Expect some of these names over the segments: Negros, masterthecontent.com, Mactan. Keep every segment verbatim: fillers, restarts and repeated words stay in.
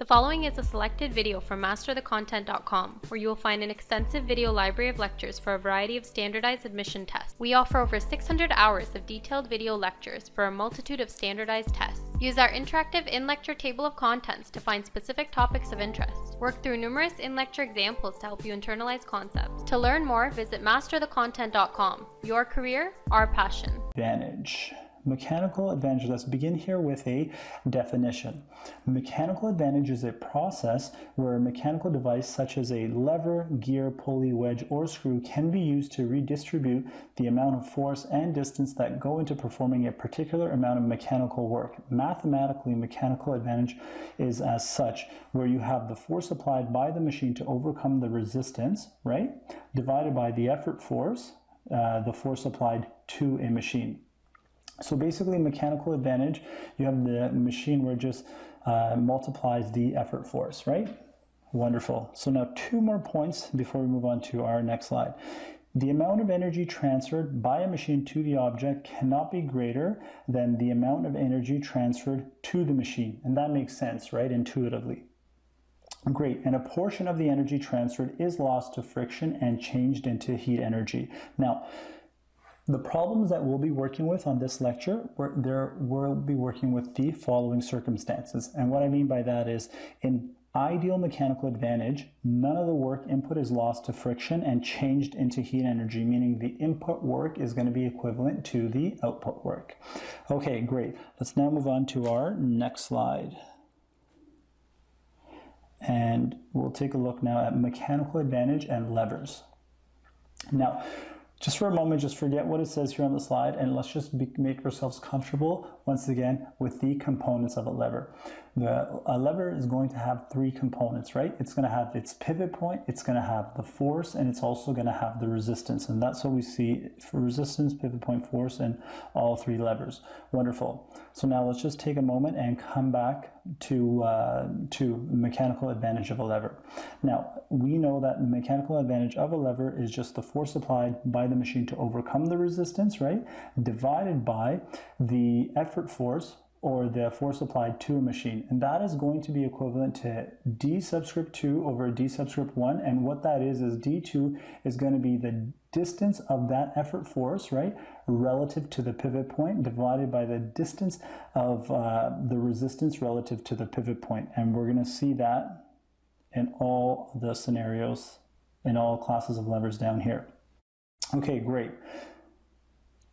The following is a selected video from master the content dot com, where you will find an extensive video library of lectures for a variety of standardized admission tests. We offer over six hundred hours of detailed video lectures for a multitude of standardized tests. Use our interactive in-lecture table of contents to find specific topics of interest. Work through numerous in-lecture examples to help you internalize concepts. To learn more, visit master the content dot com. Your career, our passion. Advantage. Mechanical advantage. Let's begin here with a definition. Mechanical advantage is a process where a mechanical device such as a lever, gear, pulley, wedge, or screw can be used to redistribute the amount of force and distance that go into performing a particular amount of mechanical work. Mathematically, mechanical advantage is as such, where you have the force applied by the machine to overcome the resistance, right, divided by the effort force, uh, the force applied to a machine. So basically, mechanical advantage, you have the machine where it just uh, multiplies the effort force, right? Wonderful. So now two more points before we move on to our next slide. The amount of energy transferred by a machine to the object cannot be greater than the amount of energy transferred to the machine. And that makes sense, right? Intuitively. Great, and a portion of the energy transferred is lost to friction and changed into heat energy. Now, the problems that we'll be working with on this lecture, we're, there, we'll be working with the following circumstances. And what I mean by that is, in ideal mechanical advantage, none of the work input is lost to friction and changed into heat energy, meaning the input work is going to be equivalent to the output work. Okay, great. Let's now move on to our next slide. And we'll take a look now at mechanical advantage and levers. Now, just for a moment, just forget what it says here on the slide, and let's just be, make ourselves comfortable, once again, with the components of a lever. The, a lever is going to have three components, right? It's going to have its pivot point, it's going to have the force, and it's also going to have the resistance. And that's what we see for resistance, pivot point, force, and all three levers. Wonderful. So now let's just take a moment and come back to, uh, to mechanical advantage of a lever. Now, we know that the mechanical advantage of a lever is just the force applied by the machine to overcome the resistance, right? Divided by the effort force, or the force applied to a machine. And that is going to be equivalent to d subscript two over d subscript one. And what that is, is d two is going to be the distance of that effort force, right, relative to the pivot point, divided by the distance of uh, the resistance relative to the pivot point. And we're going to see that in all the scenarios, in all classes of levers down here. Okay, great.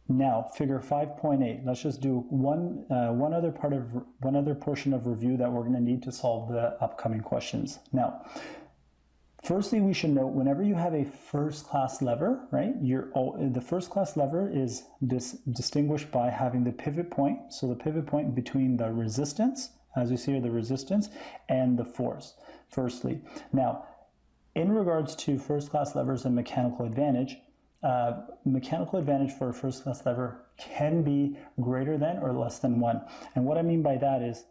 Now, figure five point eight. Let's just do one uh, one other part of one other portion of review that we're going to need to solve the upcoming questions. Now, firstly, we should note whenever you have a first-class lever, right? You're all, the first-class lever is dis distinguished by having the pivot point. So the pivot point between the resistance, as you see here, the resistance and the force. Firstly, now in regards to first-class levers and mechanical advantage. Uh, mechanical advantage for a first-class lever can be greater than or less than one. And what I mean by that is,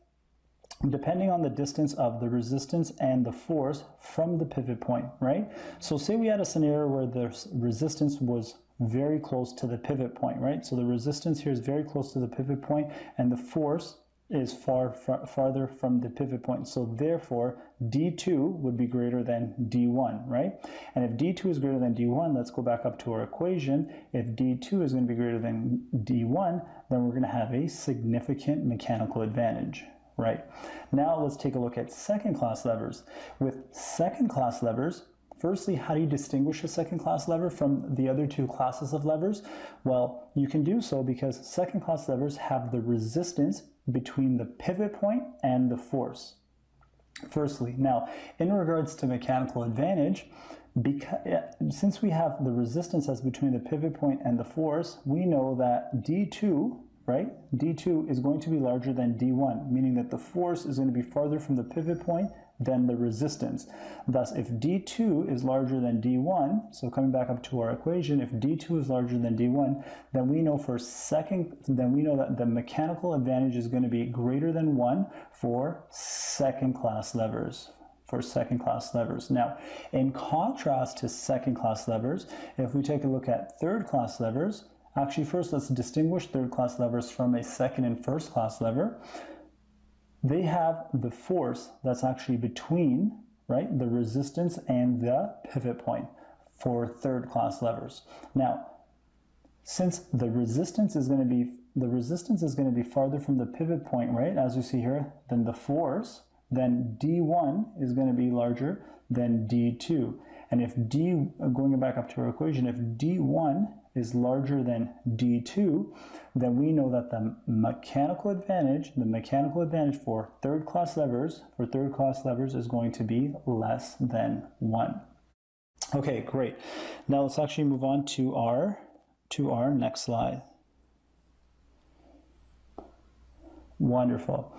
depending on the distance of the resistance and the force from the pivot point, right? So say we had a scenario where the resistance was very close to the pivot point, right? So the resistance here is very close to the pivot point, and the force is far, far farther from the pivot point. So therefore, d two would be greater than d one, right? And if d two is greater than d one, let's go back up to our equation. If d two is going to be greater than d one, then we're going to have a significant mechanical advantage, right? Now let's take a look at second-class levers. With second-class levers, firstly, how do you distinguish a second-class lever from the other two classes of levers? Well, you can do so because second-class levers have the resistance between the pivot point and the force. Firstly, now, in regards to mechanical advantage, because, since we have the resistance as between the pivot point and the force, we know that d two, right, d two is going to be larger than d one, meaning that the force is going to be farther from the pivot point than the resistance. Thus, if d two is larger than d one, so coming back up to our equation, if d two is larger than d one, then we know for second, then we know that the mechanical advantage is going to be greater than one for second-class levers. For second-class levers. Now, in contrast to second-class levers, if we take a look at third-class levers, actually, first let's distinguish third-class levers from a second and first-class lever. they have the force that's actually between, right, the resistance and the pivot point for third class levers. Now, since the resistance is going to be the resistance is going to be farther from the pivot point, right, as you see here, than the force, then D one is going to be larger than D two. And if D, going back up to our equation, if D one is larger than D two, then we know that the mechanical advantage, the mechanical advantage for third class levers, for third class levers is going to be less than one. Okay, great. Now let's actually move on to our, to our next slide. Wonderful.